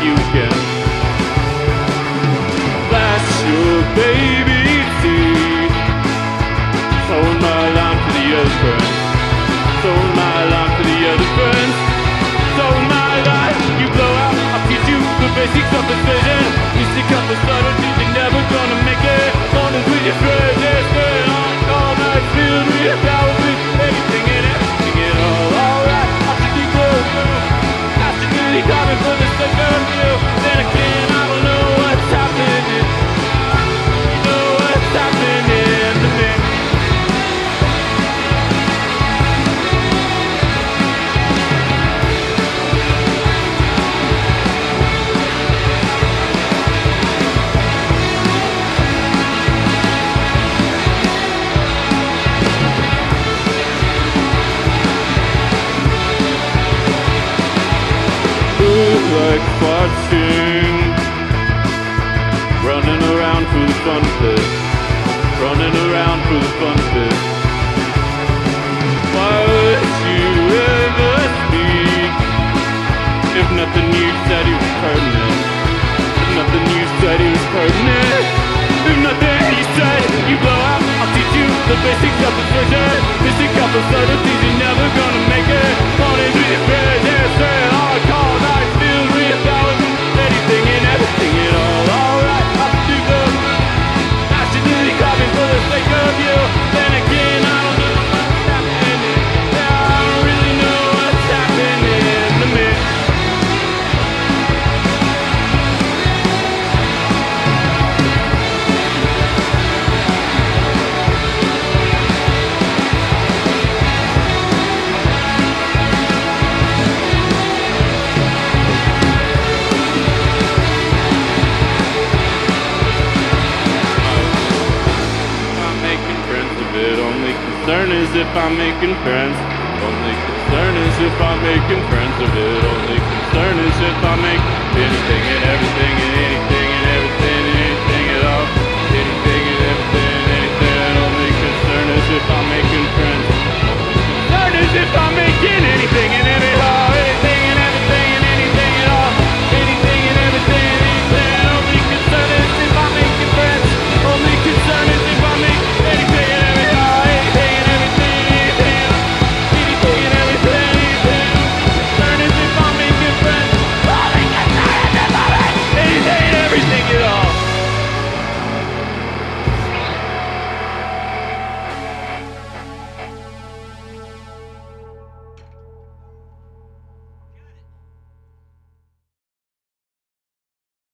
you can flash your baby teeth. Sold my alarm to the other friend, sold my alarm to the other friend, sold my life. You blow out, I'll teach you the basics of precision. You stick up the subtlety, you're never gonna make it. Only with your treasures, burn on all night, filled with your power, with everything in it. You get all right, I'll take you close. Coming for the second view, then again I don't know what's happening. You know what's happening to me. Like watching, running around through the fun pit, running around through the fun pit. Why would you ever speak if nothing you said it was pertinent? If nothing you said it was pertinent. If nothing you said you blow up, I'll teach you the basics of precision. Mystic of subtleties, you're never gonna make it. Falling with your friends, yeah, straight hard call night. Anything and everything at all right, I'll do them. I should do the copy for the sake of you. Then again, I don't know what's happening. Yeah, I don't really know what's happening to me. Concern is if I'm making friends. Only concern is if I'm making friends of it. Only concern is if I make anything and everything and anything.